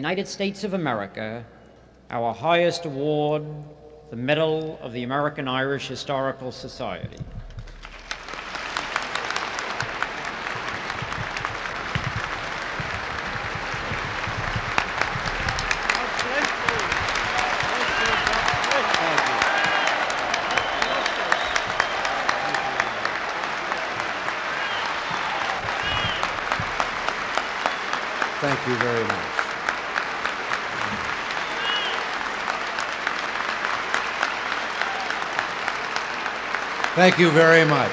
United States of America, our highest award, the Medal of the American Irish Historical Society. Thank you very much. Thank you very much.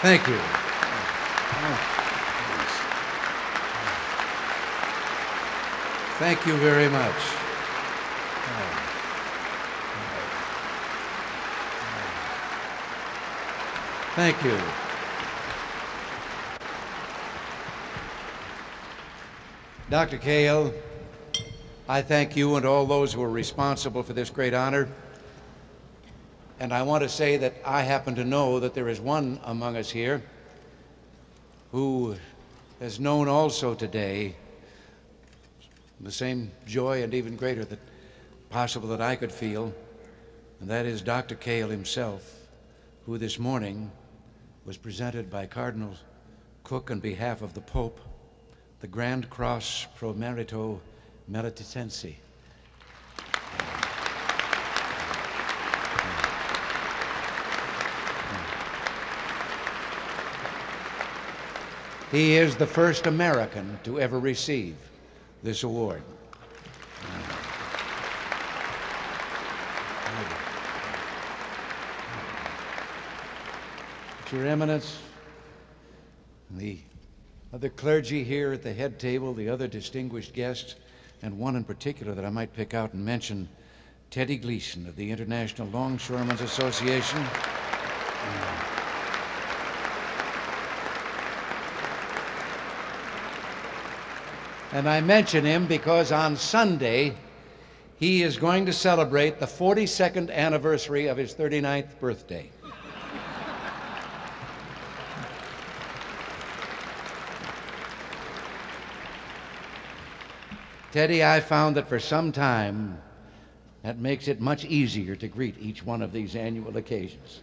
Thank you. Thank you very much. Thank you. Dr. Cahill, I thank you and all those who are responsible for this great honor. And I want to say that I happen to know that there is one among us here who has known also today the same joy and even greater that possible that I could feel, and that is Dr. Cahill himself, who this morning was presented by Cardinal Cook on behalf of the Pope the Grand Cross Pro Merito Meriticensi. He is the first American to ever receive this award. Your Eminence, the other clergy here at the head table, the other distinguished guests, and one in particular that I might pick out and mention, Teddy Gleason of the International Longshoremen's Association. And I mention him because on Sunday, he is going to celebrate the 42nd anniversary of his 39th birthday. Teddy, I found that for some time, that makes it much easier to greet each one of these annual occasions.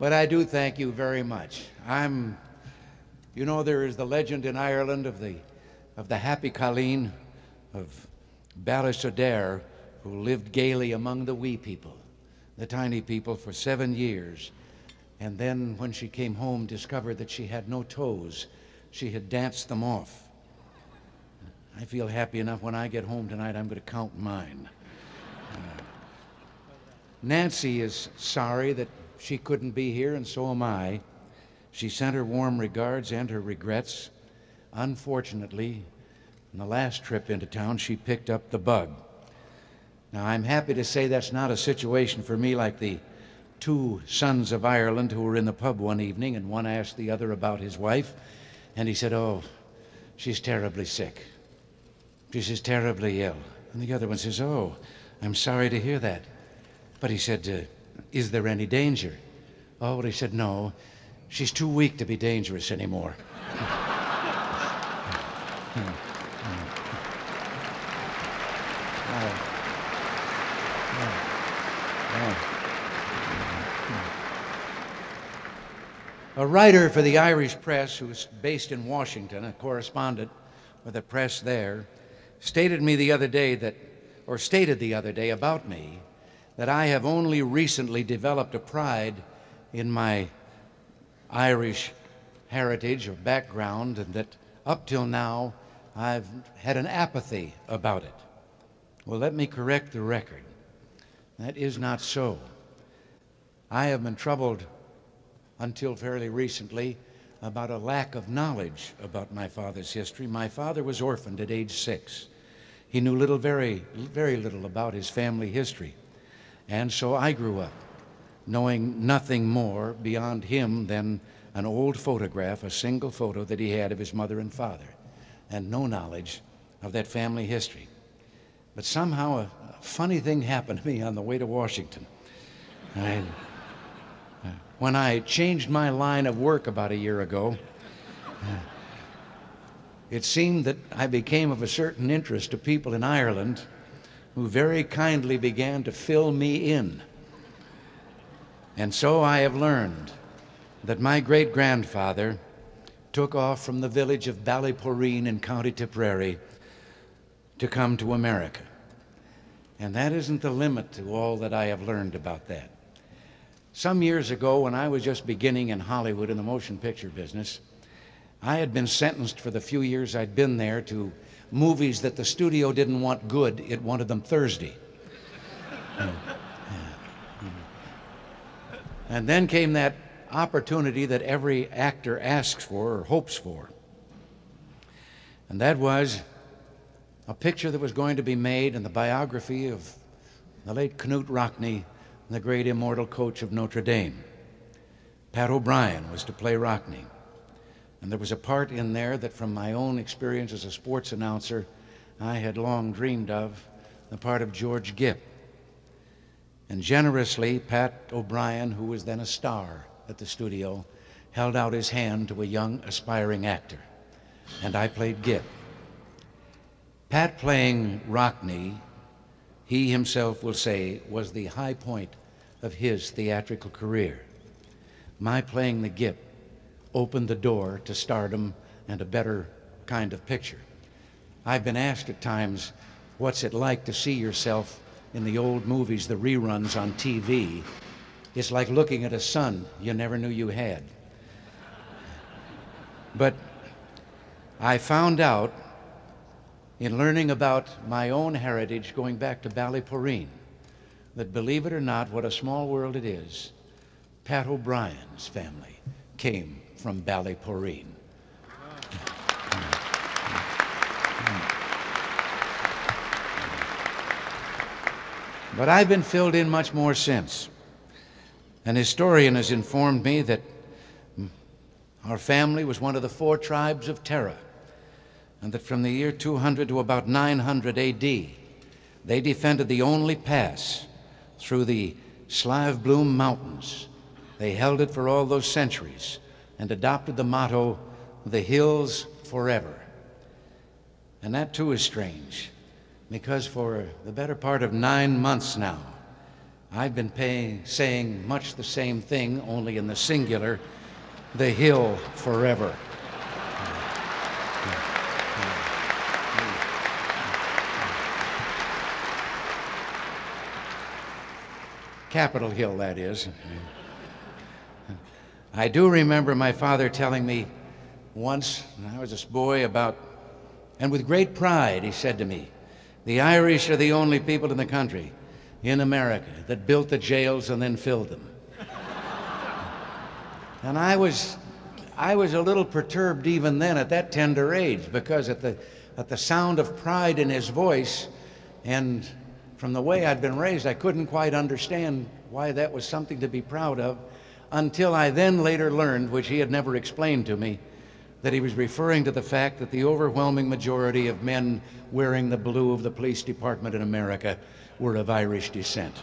But I do thank you very much. You know, there is the legend in Ireland of the happy Colleen of Ballisodare, who lived gaily among the wee people, the tiny people, for 7 years. And then when she came home, discovered that she had no toes. She had danced them off. I feel happy enough when I get home tonight, I'm going to count mine. Nancy is sorry that she couldn't be here, and so am I. She sent her warm regards and her regrets. Unfortunately, on the last trip into town, she picked up the bug. Now, I'm happy to say that's not a situation for me like the two sons of Ireland who were in the pub one evening, and one asked the other about his wife, and he said, "Oh, she's terribly sick. She's terribly ill." And the other one says, "Oh, I'm sorry to hear that." But he said, "Is there any danger?" Oh, he said, "No, she's too weak to be dangerous anymore." A writer for the Irish press who's based in Washington, a correspondent with the press there, stated the other day about me, that I have only recently developed a pride in my Irish heritage or background, and that up till now I've had an apathy about it. Well, let me correct the record. That is not so. I have been troubled until fairly recently about a lack of knowledge about my father's history. My father was orphaned at age 6. He knew very little about his family history. And so I grew up knowing nothing more beyond him than an old photograph, a single photo that he had of his mother and father, and no knowledge of that family history. But somehow a funny thing happened to me on the way to Washington. when I changed my line of work about a year ago, it seemed that I became of a certain interest to people in Ireland who very kindly began to fill me in. And so I have learned that my great-grandfather took off from the village of Ballyporeen in County Tipperary to come to America. And that isn't the limit to all that I have learned about that. Some years ago, when I was just beginning in Hollywood in the motion picture business, I had been sentenced for the few years I'd been there to movies that the studio didn't want good, it wanted them Thursday. And then came that opportunity that every actor asks for or hopes for. And that was a picture that was going to be made in the biography of the late Knute Rockne, the great immortal coach of Notre Dame. Pat O'Brien was to play Rockne. And there was a part in there that from my own experience as a sports announcer, I had long dreamed of, the part of George Gipp. And generously, Pat O'Brien, who was then a star at the studio, held out his hand to a young, aspiring actor. And I played Gipp. Pat playing Rockne, he himself will say, was the high point of his theatrical career. My playing the Gipp opened the door to stardom and a better kind of picture. I've been asked at times, what's it like to see yourself in the old movies, the reruns on TV? It's like looking at a son you never knew you had. But I found out in learning about my own heritage going back to Ballyporeen that, believe it or not, what a small world it is, Pat O'Brien's family came from Ballyporeen. But I've been filled in much more since. An historian has informed me that our family was one of the 4 tribes of Tara, and that from the year 200 to about 900 AD, they defended the only pass through the Slieve Bloom Mountains. They held it for all those centuries and adopted the motto, "The Hills Forever." And that too is strange, because for the better part of 9 months now, I've been saying much the same thing, only in the singular, "The Hill Forever." Capitol Hill, that is. I do remember my father telling me once, when I was this boy, about, and with great pride, he said to me, the Irish are the only people in the country, in America, that built the jails and then filled them. And I was a little perturbed even then at that tender age, because at the sound of pride in his voice, and from the way I'd been raised, I couldn't quite understand why that was something to be proud of, until I then later learned, which he had never explained to me, that he was referring to the fact that the overwhelming majority of men wearing the blue of the police department in America were of Irish descent.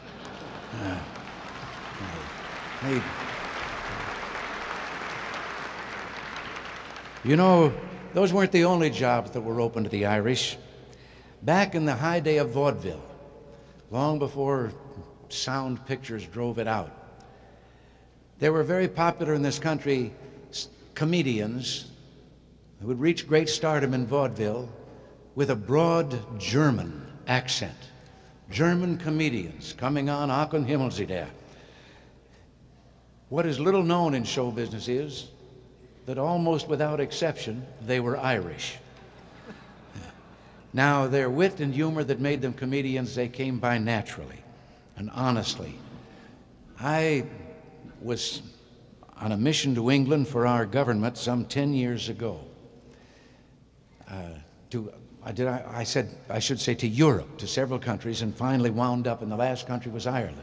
You know, those weren't the only jobs that were open to the Irish. Back in the high day of vaudeville, long before sound pictures drove it out, there were very popular in this country comedians who would reach great stardom in vaudeville with a broad German accent. German comedians coming on Ach und Himmelsiedere. What is little known in show business is that almost without exception, they were Irish. Now, their wit and humor that made them comedians, they came by naturally and honestly. I was on a mission to England for our government some 10 years ago. I should say to Europe, to several countries, and finally wound up, and the last country was Ireland.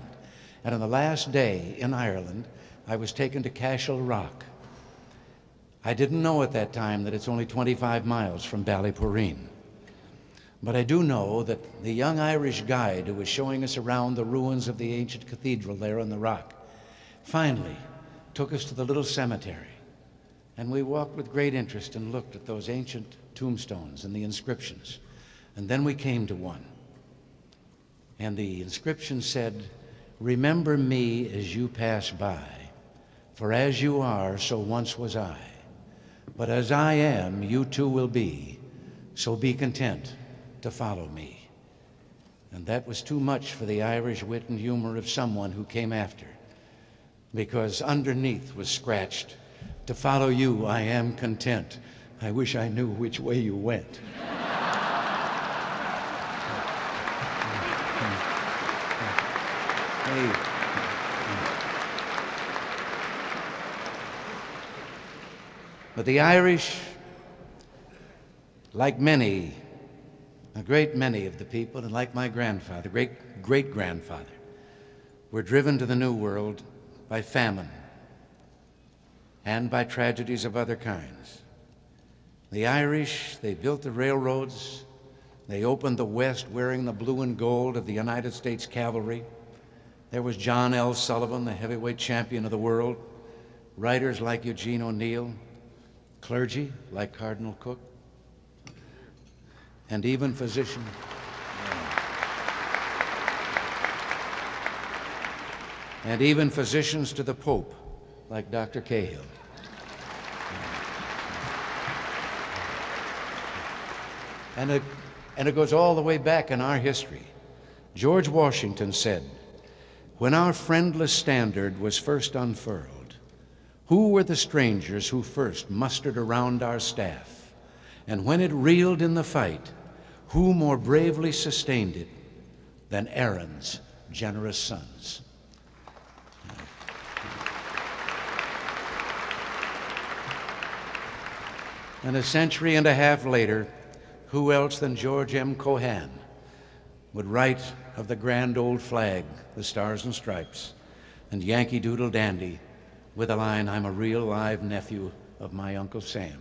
And on the last day in Ireland, I was taken to Cashel Rock. I didn't know at that time that it's only 25 miles from Ballyporeen. But I do know that the young Irish guide who was showing us around the ruins of the ancient cathedral there on the rock finally took us to the little cemetery, and we walked with great interest and looked at those ancient tombstones and the inscriptions. And then we came to one, and the inscription said, "Remember me as you pass by, for as you are, so once was I. But as I am, you too will be, so be content to follow me." And that was too much for the Irish wit and humor of someone who came after, because underneath was scratched, "To follow you, I am content. I wish I knew which way you went." But the Irish, like many, a great many of the people, and like my grandfather, great-great-grandfather, were driven to the New World by famine and by tragedies of other kinds. The Irish, they built the railroads, they opened the West wearing the blue and gold of the United States Cavalry. There was John L. Sullivan, the heavyweight champion of the world, writers like Eugene O'Neill, clergy like Cardinal Cook, and even physicians. And even physicians to the Pope like Dr. Cahill. And it goes all the way back in our history. George Washington said, "When our friendless standard was first unfurled, who were the strangers who first mustered around our staff? And when it reeled in the fight, who more bravely sustained it than Aaron's generous sons?" And a century and a half later, who else than George M. Cohan would write of the grand old flag, the stars and stripes, and Yankee Doodle Dandy with a line, "I'm a real live nephew of my Uncle Sam."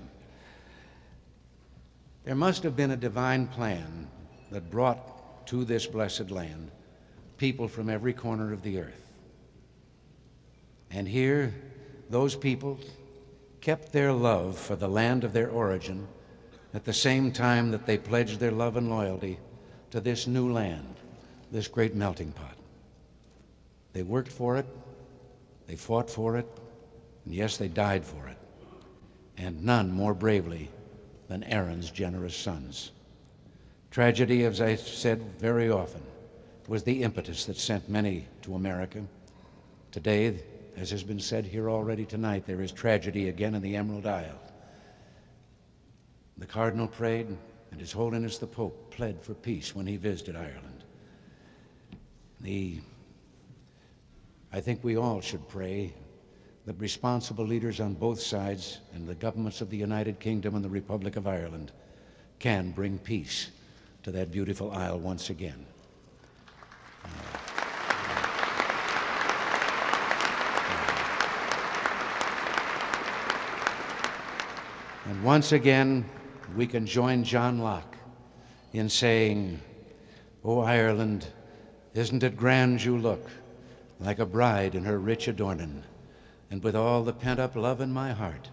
There must have been a divine plan that brought to this blessed land people from every corner of the earth. And here, those people kept their love for the land of their origin at the same time that they pledged their love and loyalty to this new land, this great melting pot. They worked for it, they fought for it, and yes, they died for it, and none more bravely than Aaron's generous sons. Tragedy, as I said very often, was the impetus that sent many to America. Today, as has been said here already tonight, there is tragedy again in the Emerald Isle. The Cardinal prayed, and His Holiness the Pope pled for peace when he visited Ireland. I think we all should pray that responsible leaders on both sides and the governments of the United Kingdom and the Republic of Ireland can bring peace to that beautiful isle once again. And once again, we can join John Locke in saying, "O Ireland, isn't it grand you look, like a bride in her rich adorning, and with all the pent-up love in my heart,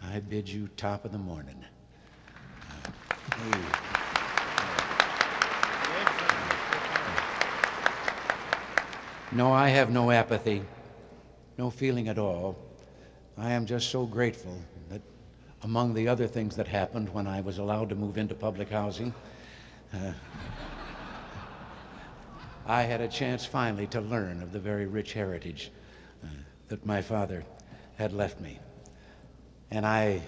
I bid you top of the morning." No, I have no apathy, no feeling at all. I am just so grateful that, among the other things that happened when I was allowed to move into public housing, I had a chance finally to learn of the very rich heritage that my father had left me. And I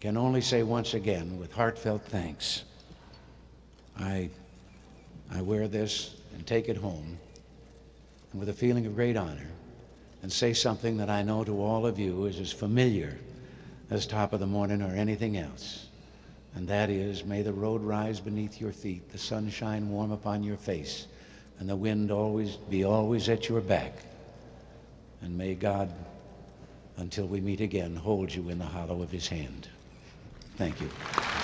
can only say once again, with heartfelt thanks, I wear this and take it home and with a feeling of great honor and say something that I know to all of you is as familiar as top of the morning or anything else, and that is, may the road rise beneath your feet, the sunshine warm upon your face, and the wind be always at your back, and may God, until we meet again, hold you in the hollow of His hand. Thank you.